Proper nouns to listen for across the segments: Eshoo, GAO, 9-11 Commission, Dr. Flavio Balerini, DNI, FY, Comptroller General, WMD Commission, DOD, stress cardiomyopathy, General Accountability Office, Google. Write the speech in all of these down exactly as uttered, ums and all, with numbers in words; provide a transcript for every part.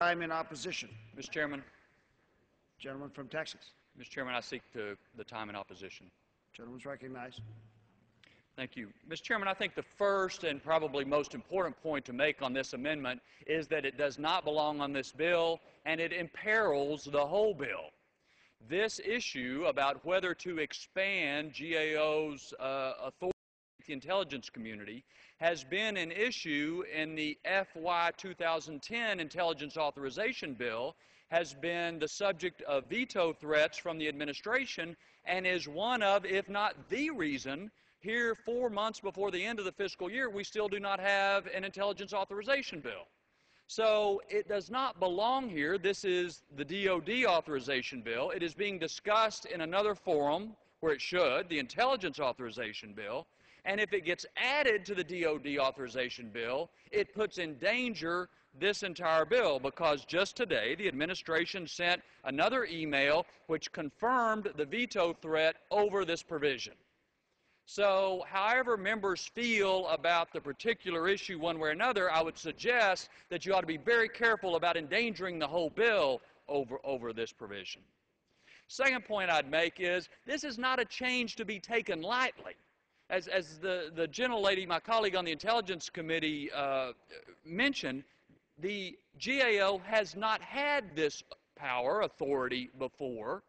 I'm in opposition. Mister Chairman. Gentleman from Texas. Mister Chairman, I seek the, the time in opposition. Gentleman's recognized. Thank you. Mister Chairman, I think the first and probably most important point to make on this amendment is that it does not belong on this bill, and it imperils the whole bill. This issue about whether to expand G A O's uh, authority to the intelligence community has been an issue in the F Y two thousand ten Intelligence Authorization Bill, has been the subject of veto threats from the administration, and is one of, if not the reason, here four months before the end of the fiscal year, we still do not have an intelligence authorization bill. So it does not belong here. This is the D O D authorization bill. It is being discussed in another forum where it should, the intelligence authorization bill. And if it gets added to the D O D authorization bill, it puts in danger this entire bill, because just today the administration sent another email which confirmed the veto threat over this provision. So, however members feel about the particular issue one way or another, I would suggest that you ought to be very careful about endangering the whole bill over, over this provision. Second point I'd make is this is not a change to be taken lightly. As, as the, the gentlelady, my colleague on the Intelligence Committee, uh, mentioned, the G A O has not had this power, authority, before.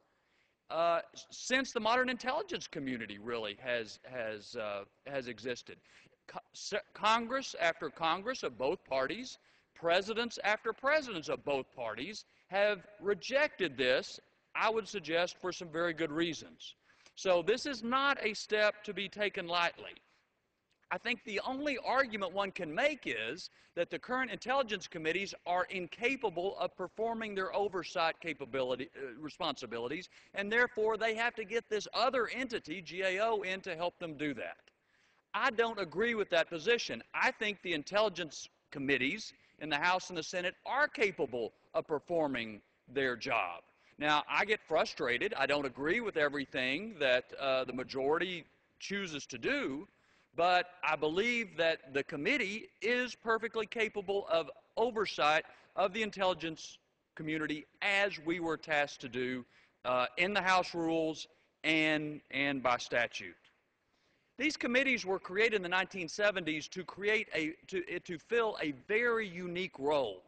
Uh, since the modern intelligence community really has, has, uh, has existed. Co- Congress after Congress of both parties, presidents after presidents of both parties have rejected this, I would suggest, for some very good reasons. So this is not a step to be taken lightly. I think the only argument one can make is that the current intelligence committees are incapable of performing their oversight capability, uh, responsibilities, and therefore they have to get this other entity, G A O, in to help them do that. I don't agree with that position. I think the intelligence committees in the House and the Senate are capable of performing their job. Now, I get frustrated. I don't agree with everything that uh, the majority chooses to do. But I believe that the committee is perfectly capable of oversight of the intelligence community as we were tasked to do uh, in the House rules and, and by statute. These committees were created in the nineteen seventies to create a, to, to fill a very unique role.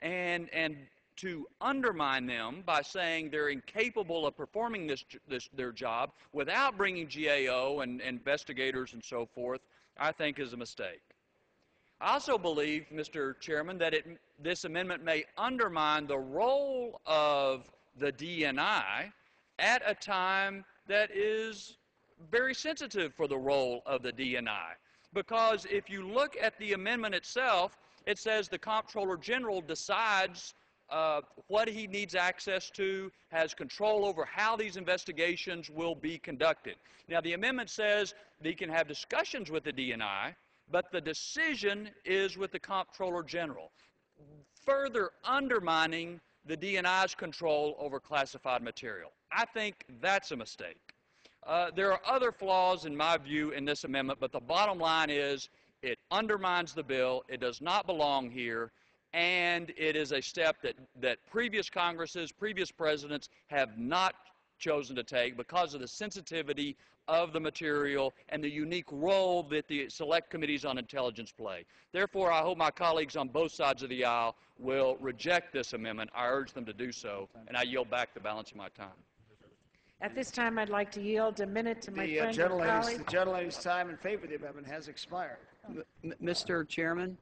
And, and to undermine them by saying they're incapable of performing this, this, their job without bringing G A O and, and investigators and so forth, I think is a mistake. I also believe, Mister Chairman, that it, this amendment may undermine the role of the D N I at a time that is very sensitive for the role of the D N I. Because if you look at the amendment itself, it says the Comptroller General decides Uh, what he needs access to, has control over how these investigations will be conducted. Now, the amendment says that he can have discussions with the D N I, but the decision is with the Comptroller General, further undermining the D N I's control over classified material. I think that's a mistake. Uh, there are other flaws, in my view, in this amendment, but the bottom line is it undermines the bill. It does not belong here. And it is a step that, that previous Congresses, previous presidents have not chosen to take because of the sensitivity of the material and the unique role that the select committees on intelligence play. Therefore, I hope my colleagues on both sides of the aisle will reject this amendment. I urge them to do so, and I yield back the balance of my time. At this time, I'd like to yield a minute to my the, friend uh, and colleague. The gentlelady's time in favor of the amendment has expired. M Mister Chairman?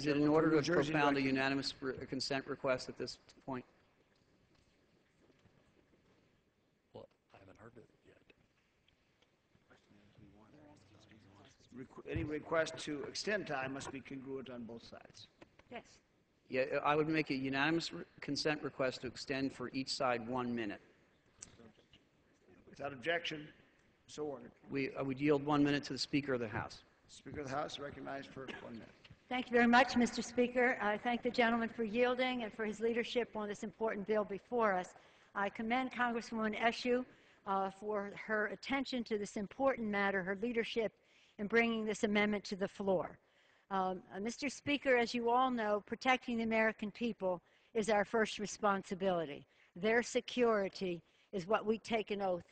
Is it in order to propound a unanimous consent request at this point? Well, I haven't heard it yet. Any request to extend time must be congruent on both sides. Yes. Yeah, I would make a unanimous re consent request to extend for each side one minute. Without objection, so ordered. We, I would yield one minute to the Speaker of the House. Speaker of the House recognized for one minute. Thank you very much, Mister Speaker. I thank the gentleman for yielding and for his leadership on this important bill before us. I commend Congresswoman Eshoo uh, for her attention to this important matter, her leadership in bringing this amendment to the floor. Um, uh, Mister Speaker, as you all know, protecting the American people is our first responsibility. Their security is what we take an oath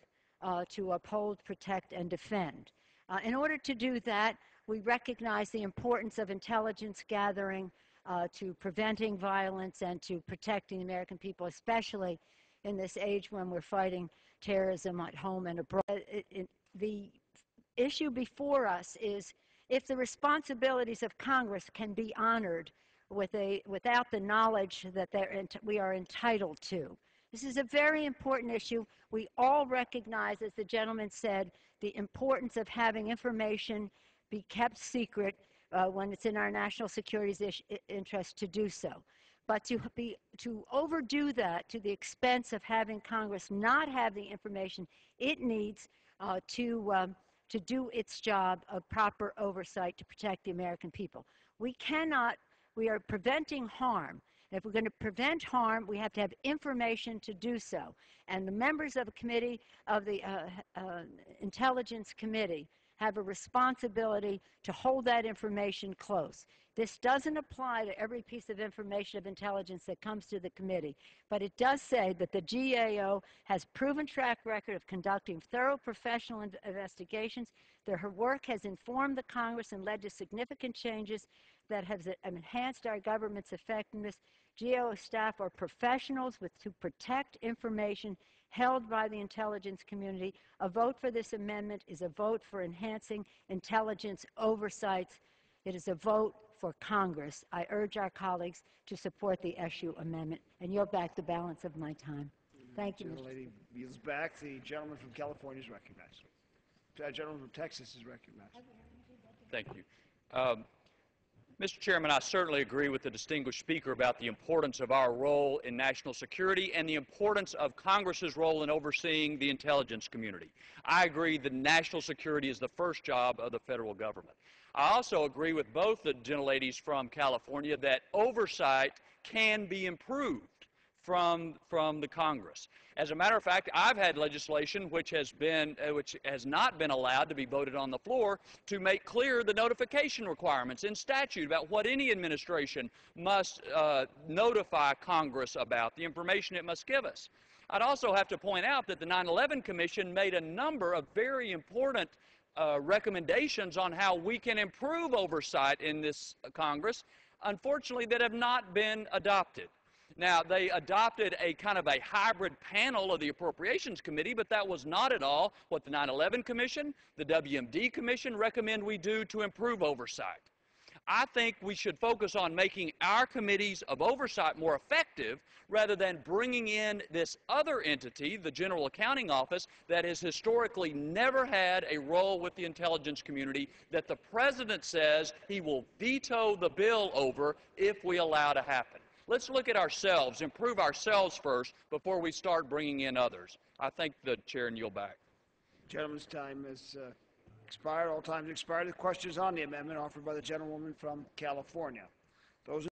uh, to uphold, protect, and defend. Uh, in order to do that, we recognize the importance of intelligence gathering uh, to preventing violence and to protecting the American people, especially in this age when we're fighting terrorism at home and abroad. It, it, the issue before us is if the responsibilities of Congress can be honored with a, without the knowledge that they're, we are entitled to. This is a very important issue. We all recognize, as the gentleman said, the importance of having information be kept secret uh, when it's in our national security interest to do so. But to, be, to overdo that to the expense of having Congress not have the information it needs uh, to, um, to do its job of proper oversight to protect the American people. We cannot, we are preventing harm. And if we're going to prevent harm, we have to have information to do so. And the members of the committee, of the uh, uh, Intelligence Committee, have a responsibility to hold that information close. This doesn't apply to every piece of information of intelligence that comes to the committee, but it does say that the G A O has proven track record of conducting thorough professional in investigations. Their work has informed the Congress and led to significant changes that have enhanced our government's effectiveness. G A O staff are professionals with, to protect information held by the intelligence community. A vote for this amendment is a vote for enhancing intelligence oversights. It is a vote for Congress. I urge our colleagues to support the S U amendment and yield back the balance of my time. Thank you, Mister Lady yields back. The gentleman from California is recognized. The gentleman from Texas is recognized. Thank you. Um, Mister Chairman, I certainly agree with the distinguished speaker about the importance of our role in national security and the importance of Congress's role in overseeing the intelligence community. I agree that national security is the first job of the federal government. I also agree with both the gentleladies from California that oversight can be improved from, from the Congress. As a matter of fact, I've had legislation which has been, uh, which has not been allowed to be voted on the floor to make clear the notification requirements in statute about what any administration must uh, notify Congress about, the information it must give us. I'd also have to point out that the nine eleven Commission made a number of very important uh, recommendations on how we can improve oversight in this Congress, unfortunately, that have not been adopted. Now, they adopted a kind of a hybrid panel of the Appropriations Committee, but that was not at all what the nine eleven Commission, the W M D Commission recommend we do to improve oversight. I think we should focus on making our committees of oversight more effective rather than bringing in this other entity, the General Accounting Office, that has historically never had a role with the intelligence community that the President says he will veto the bill over if we allow to happen. Let's look at ourselves, improve ourselves first before we start bringing in others. I thank the chair and yield back. Gentleman's time has uh, expired. All time has expired. The questions on the amendment offered by the gentlewoman from California. Those